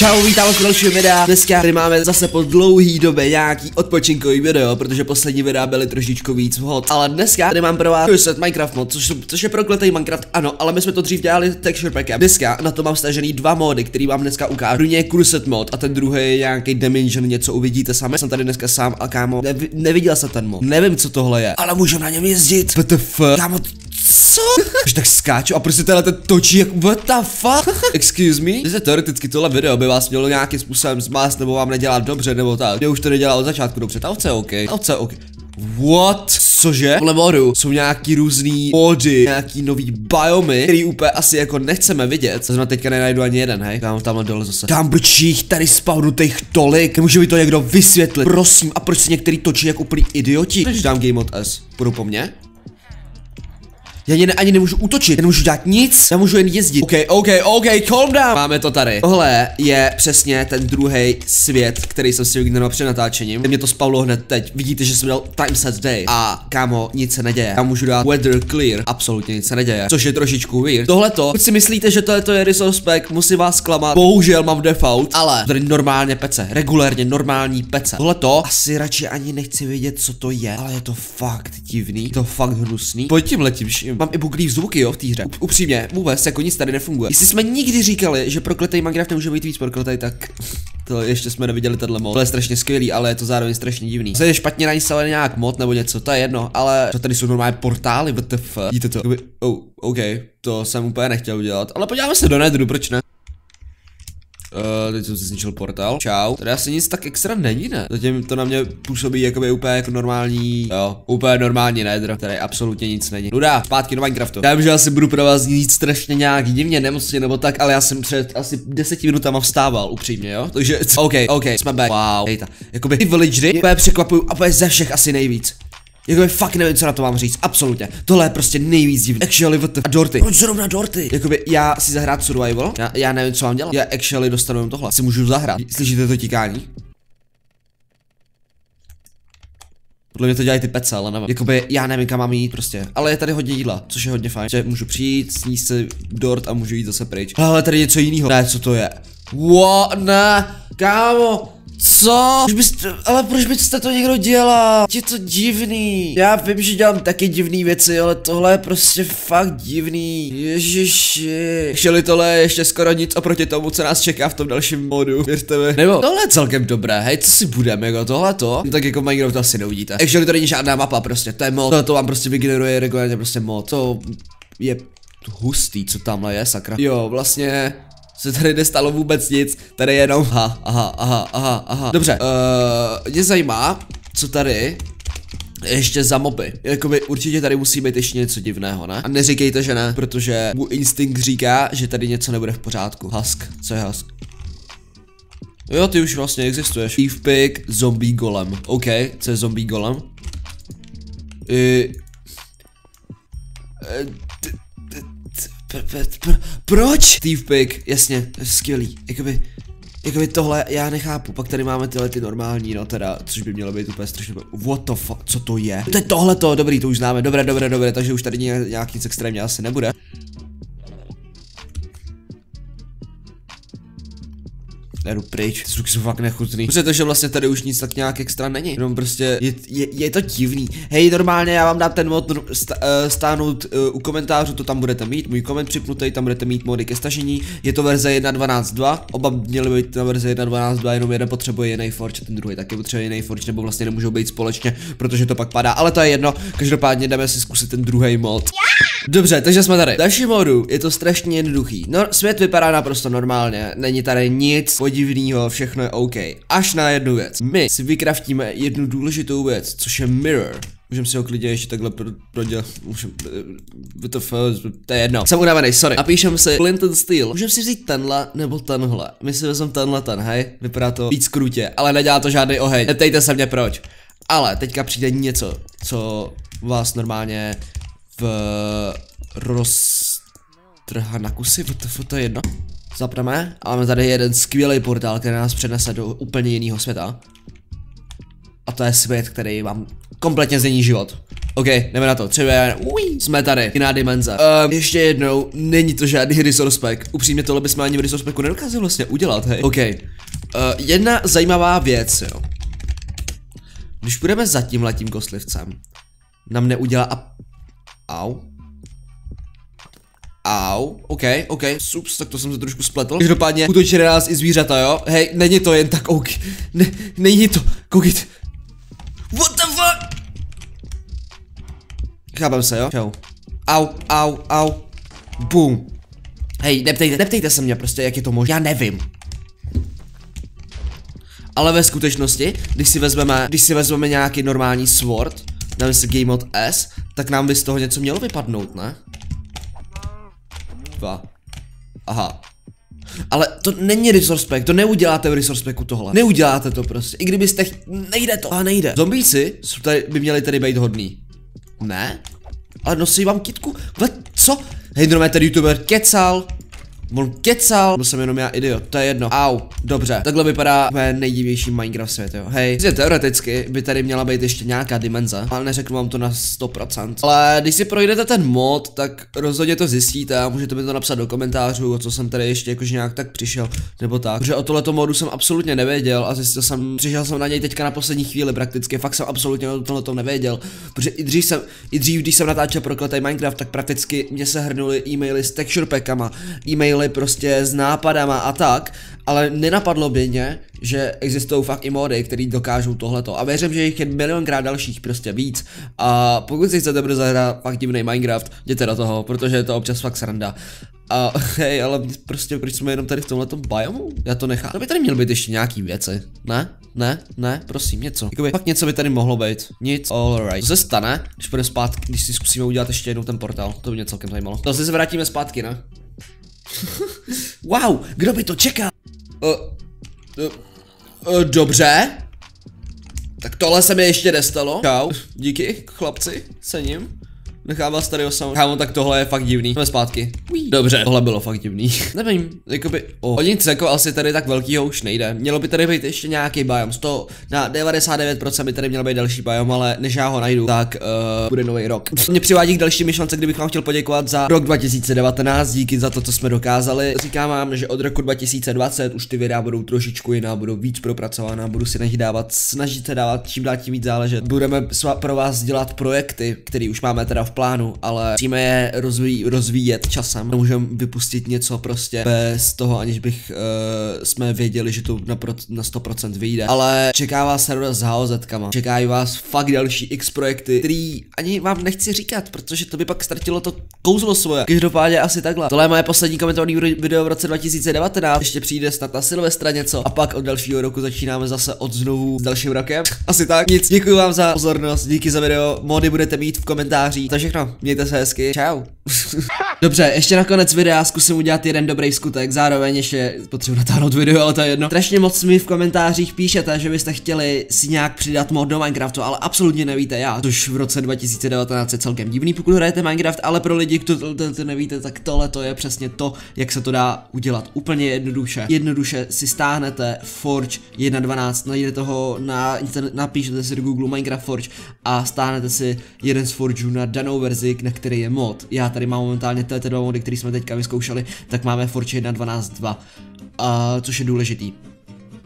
Čau, vítám vás u dalšího videa. Dneska tady máme zase po dlouhý době nějaký odpočinkový video, protože poslední videa byly trošičku víc hot. Ale dneska tady mám pro vás Cursed Minecraft mod, což je prokletý Minecraft, ano, ale my jsme to dřív dělali texture packem. Dneska na to mám stažený dva mody, který vám dneska ukážu. První je Cruset mod a ten druhý je nějaký Dimension, něco uvidíte sami. Jsem tady dneska sám a kámo, neviděl jsem ten mod. Nevím, co tohle je, ale můžu na něm jezdit. WTF, kámo, co? Že tak skáču a prostě tenhle ten točí jak what the fuck? Excuse me? Když teoreticky tohle video by vás mělo nějakým způsobem zmást nebo vám nedělat dobře nebo tak. Já už to nedělal od začátku dobře, ta ovce je OK, ta ovce je OK. What? Cože? Podle modu jsou nějaký různý mody, nějaký nový biomy, který úplně asi jako nechceme vidět. Zrovna teďka nenajdu ani jeden, hej. Kámo, tamhle dole zase. Kámbrčích tady spawnutých tolik. Nemůže mi to někdo vysvětlit, prosím. A proč si některý točí jako úplný idioti? Když dám GameOt S, půjdu po mně. Já ani nemůžu útočit, nemůžu dělat nic, já můžu jen jezdit. OK, calm down. Máme to tady. Tohle je přesně ten druhý svět, který jsem si vygeneroval před natáčením. Mě to spavlo hned teď. Vidíte, že jsem dal time set day. A kámo, nic se neděje. Já můžu dát weather clear, absolutně nic se neděje. Což je trošičku weird. Tohleto, když si myslíte, že tohleto je Rise of Speck, musím vás klamat. Bohužel mám default, ale tady normálně pece, regulérně normální pece. Tohleto asi radši ani nechci vědět, co to je, ale je to fakt divný, je to fakt hnusný. Pojď tím letím. Mám i buglý zvuky, jo, v té hře. Upřímně, vůbec jako nic tady nefunguje. Jestli jsme nikdy říkali, že prokletý Minecraft nemůže být víc prokletý, tak to ještě jsme neviděli tenhle mod. To je strašně skvělý, ale je to zároveň strašně divný. To je špatně nainstalovaný nějak mod nebo něco, to je jedno, ale to tady jsou normální portály, WTF. Vidíte to? Oh, OK, to jsem úplně nechtěl udělat, ale podíváme se do netru, proč ne? Teď jsem si zničil portál. Čau. Tady asi nic tak extra není, ne? Zatím to na mě působí jakoby úplně jako normální. Jo, úplně normální nether. Tady absolutně nic není. Nuda, zpátky do Minecraftu. Já vím, že asi budu pro vás znít strašně nějak divně, nemocně nebo tak, ale já jsem před asi 10 minutama vstával, upřímně, jo? Takže, OK, jsme back. Wow, hejta. Jakoby ty villagery úplně překvapují a úplně ze všech asi nejvíc. Jakoby fakt nevím, co na to mám říct, absolutně. Tohle je prostě nejvíc divný. Actually, what the... A dorty. Proč zrovna dorty? Jakoby já si zahrát survival, já nevím, co mám dělat. Já actually dostanu jen tohle, si můžu zahrát. Slyšíte to tikání? Podle mě to dělají ty pece, ale nevím. Jakoby já nevím, kam mám jít prostě. Ale je tady hodně jídla, což je hodně fajn. Že můžu přijít, sníst si dort a můžu jít zase pryč. Ale tady něco jiného. Ne, co to je? What? Ne, kámo. Co? Ale proč byste to někdo dělal? Je to divný. Já vím, že dělám taky divné věci, ale tohle je prostě fakt divný. Ježiši. Šeli, tohle je ještě skoro nic oproti tomu, co nás čeká v tom dalším modu. Věřte mi. Nebo tohle je celkem dobré, hej, co si budeme, jako tohle to? No, tak jako Minecraft asi neuvidíte. Šeli, to není žádná mapa prostě, to je mod. Tohle to vám prostě vygeneruje regulárně prostě mod. To je hustý, co tamhle je, sakra. Jo, vlastně se tady nestalo vůbec nic, tady jenom aha. Dobře, mě zajímá, co tady ještě za moby. Jakoby určitě tady musí být ještě něco divného, ne? A neříkejte, že ne, protože můj instinkt říká, že tady něco nebude v pořádku. Husk, co je husk? Jo, ty už vlastně existuješ. Thief pig, zombie golem. OK, co je zombie golem? Proč? Thief pig, jasně, skvělý, jakoby tohle já nechápu, pak tady máme tyhle ty normální, no teda, což by mělo být úplně strašně, what the fuck, co to je? To je tohleto, dobrý, to už známe, dobré, takže už tady nějak nic extrémně asi nebude. Jdu pryč, zvuky jsou fakt nechutný. Protože vlastně tady už nic tak nějak extra není. Jenom prostě je to divný. Hej, normálně já vám dám ten mod stáhnout u komentářů, to tam budete mít. Můj koment připnutý, tam budete mít mody ke stažení. Je to verze 1.12.2. Oba měly být na verze 1.12.2, jenom jeden potřebuje jiný Forge, ten druhý taky potřebuje jiný Forge, nebo vlastně nemůžou být společně, protože to pak padá. Ale to je jedno, každopádně jdeme si zkusit ten druhý mod. Dobře, takže jsme tady. V dalším modu je to strašně jednoduchý. No, svět vypadá naprosto normálně, není tady nic divného, všechno je OK. Až na jednu věc. My si vykraftíme jednu důležitou věc, což je mirror. Můžeme si ho klidně ještě takhle prodělat. To je jedno. Jsem unavený, sorry. Napíšem si flint and steel. Můžeme si vzít tenhle nebo tenhle. My si vezmeme tenhle, hej. Vypadá to víc krutě, ale nedělá to žádný oheň. Neptejte se mě proč. Ale teďka přijde něco, co vás normálně roztrhá na kusy. To je jedno. Zapneme a máme tady jeden skvělý portál, který nás přenese do úplně jiného světa. A to je svět, který vám kompletně změní život. OK, jdeme na to, třeba jsme tady, jiná dimenze. Ještě jednou, není to žádný resource pack. Upřímně tohle bychom ani v resource packu nedokázali vlastně udělat, hej. OK, jedna zajímavá věc, jo. Když půjdeme za tímhletím kostlivcem, nám neudělá au. Au, OK, sups, tak to jsem se trošku spletl. Každopádně útočí na nás i zvířata, jo. Hej, není to jen tak, OK, ne, není to, koukejte. What the fuck? Chápem se, jo? Čau. Au. Bum. Hej, neptejte se mě prostě, jak je to možné, já nevím. Ale ve skutečnosti, když si vezmeme nějaký normální sword, dáme si GameOt S, tak nám by z toho něco mělo vypadnout, ne? Dva. Aha. Ale to není resource pack, to neuděláte v resource packu tohle. Neuděláte to prostě, i kdybyste nejde to, a nejde. Zombíci by měli tady být hodný. Ne? Ale nosí vám kytku? Co? Hej, normálně ten youtuber kecal. Byl jsem jenom já idiot, to je jedno. Au, dobře, takhle vypadá mé nejdivější Minecraft svět, jo. Hej, teoreticky by tady měla být ještě nějaká dimenze, ale neřeknu vám to na 100%. Ale když si projdete ten mod, tak rozhodně to zjistíte a můžete mi to napsat do komentářů, o co jsem tady ještě jakože nějak tak přišel, nebo tak. Protože o tohleto modu jsem absolutně nevěděl a zjistil jsem, přišel jsem na něj teďka na poslední chvíli prakticky, fakt jsem absolutně o tohleto nevěděl. Protože i dřív, když jsem natáčel Prokletej Minecraft, tak prakticky mě se hrnuly e-maily s texture packama, e-maily prostě s nápadama a tak, ale nenapadlo by mě, že existují fakt i mody, který dokážou tohleto a věřím, že jich je milionkrát dalších, prostě víc. A pokud si chcete brzo zahrát fakt divný Minecraft, jděte do toho, protože je to občas fakt sranda. A hej, ale prostě proč jsme jenom tady v tomhletom biomu? Já to nechám. To by tady měl být ještě nějaký věci, ne? Ne, prosím, něco. Jakoby fakt něco by tady mohlo být. Nic, alright. Co se stane, když půjdeme zpátky, když si zkusíme udělat ještě jednou ten portál? To by mě celkem zajímalo. To si se vrátíme zpátky, ne? Wow, kdo by to čekal? Dobře. Tak tohle se mi ještě nestalo. Čau, díky, chlapci, cením. Nechám vás tady osam. Kámo, tak tohle je fakt divný. Jdeme zpátky. Dobře, tohle bylo fakt divný. Nevím, jakoby, o nic jako asi tady tak velkýho už nejde. Mělo by tady být ještě nějaký biom. Na 99% by tady měl být další biom, ale než já ho najdu, tak bude nový rok. Mě přivádí k další myšlence, kdybych vám chtěl poděkovat za rok 2019, díky za to, co jsme dokázali. Říkám vám, že od roku 2020 už ty videa budou trošičku jiná, budou víc propracovaná, budu si na nich dávat, snažit se dávat, čím dál tím víc záležet. Budeme pro vás dělat projekty, které už máme teda v plánu, ale musíme je rozvíjet časem. Nemůžeme vypustit něco prostě bez toho, aniž bych jsme věděli, že to na 100% vyjde. Ale čeká vás server s HOZkama. Čekají vás fakt další X projekty, který ani vám nechci říkat, protože to by pak ztratilo to kouzlo svoje. Každopádně asi takhle. Tohle je moje poslední komentovaný video v roce 2019. Ještě přijde snad na Silvestra něco a pak od dalšího roku začínáme zase od znovu s dalším rokem. Asi tak. Nic, děkuji vám za pozornost, díky za video. Mody budete mít v komentářích. To je všechno, mějte se hezky, čau. Dobře, ještě na konec videa zkusím udělat jeden dobrý skutek, zároveň ještě potřebuji natáhnout video, ale to je jedno. Strašně moc mi v komentářích píšete, že byste chtěli si nějak přidat mod do Minecraftu, ale absolutně nevíte jak, což v roce 2019 je celkem divný, pokud hrajete Minecraft, ale pro lidi, kdo to nevíte, tak tohle to je přesně to, jak se to dá udělat úplně jednoduše. Jednoduše si stáhnete Forge 1.12, najdete ho na internet, napíšete si do Google Minecraft Forge a stáhnete si jeden z Forgeů na danou verzi, na který je mod. Já tady mám momentálně tyto dva mody, které jsme teďka vyzkoušeli, tak máme Forge 1.12.2, což je důležitý.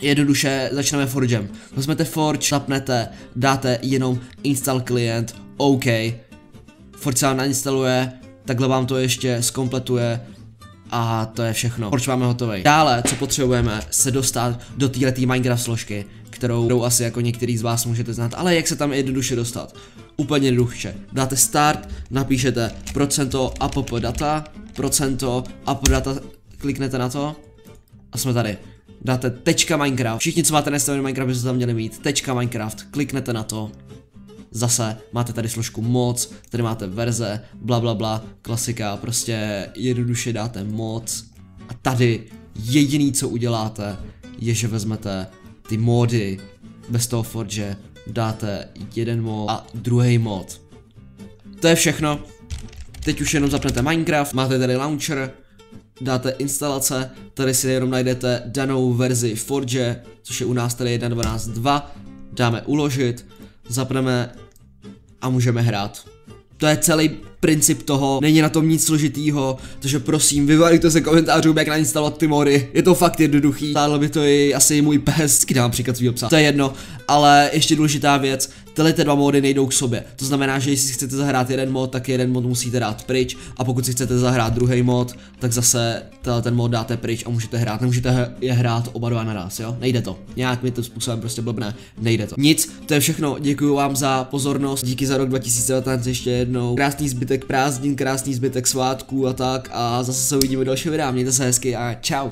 Jednoduše začneme Forgem. Vezmete Forge, zapnete, dáte jenom install klient, OK. Forge se vám nainstaluje, takhle vám to ještě zkompletuje a to je všechno. Forge máme hotový. Dále, co potřebujeme, se dostat do této Minecraft složky, kterou asi jako některý z vás můžete znát, ale jak se tam jednoduše dostat? Úplně jednoduše. Dáte start, napíšete %appdata, kliknete na to a jsme tady. Dáte tečka Minecraft, všichni, co máte nastavený Minecraft, byste tam měli mít tečka Minecraft, kliknete na to. Zase máte tady složku moc, tady máte verze, blablabla, klasika, prostě jednoduše dáte moc. A tady jediný, co uděláte, je, že vezmete ty módy bez toho Forge, dáte jeden mod a druhý mod. To je všechno. Teď už jenom zapnete Minecraft, máte tady launcher, dáte instalace, tady si jenom najdete danou verzi Forge, což je u nás tady 1.12.2, dáme uložit, zapneme a můžeme hrát. To je celý princip toho, není na tom nic složitýho, takže prosím, vyvarujte se komentářům, jak nainstalovat ty mory, je to fakt jednoduchý, stále by to i asi můj pes, vždycky dám příklad svýho psa, to je jedno, ale ještě důležitá věc, tyhle dva mody nejdou k sobě, to znamená, že jestli chcete zahrát jeden mod, tak jeden mod musíte dát pryč a pokud si chcete zahrát druhý mod, tak zase ten mod dáte pryč a můžete hrát, nemůžete je hrát oba dva naraz, jo, nejde to, nějak mi to způsobem prostě blbne, nejde to. Nic, to je všechno, děkuji vám za pozornost, díky za rok 2019 ještě jednou, krásný zbytek prázdnin, krásný zbytek svátků a tak a zase se uvidíme v dalším videu, mějte se hezky a čau.